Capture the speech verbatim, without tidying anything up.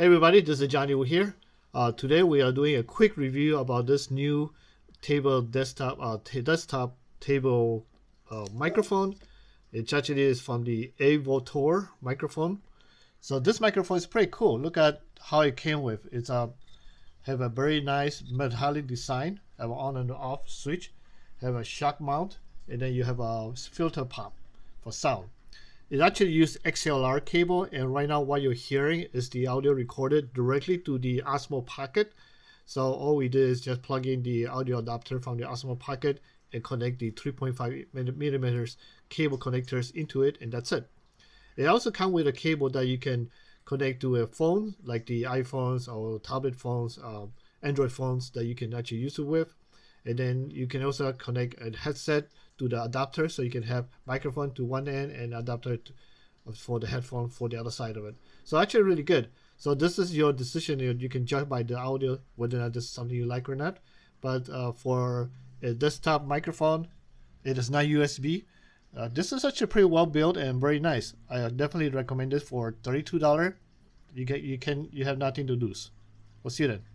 Hey everybody, this is Johnny Wu here. Uh, today we are doing a quick review about this new table desktop uh, desktop table uh, microphone. It actually is from the Eivotor microphone. So this microphone is pretty cool. Look at how it came with. It's a have a very nice metallic design. Have an on and off switch. Have a shock mount, and then you have a filter pop for sound. It actually used X L R cable, and right now what you're hearing is the audio recorded directly to the Osmo Pocket. So all we did is just plug in the audio adapter from the Osmo Pocket and connect the three point five millimeters cable connectors into it, and that's it. It also comes with a cable that you can connect to a phone, like the iPhones or tablet phones, um, Android phones that you can actually use it with. And then you can also connect a headset to the adapter, so you can have microphone to one end and adapter to, for the headphone for the other side of it. So actually really good. So this is your decision. You can judge by the audio whether or not this is something you like or not. But uh, for a desktop microphone, it is not U S B. Uh, this is actually pretty well built and very nice. I definitely recommend it for thirty-two dollars. You get, you can, you have nothing to lose. We'll see you then.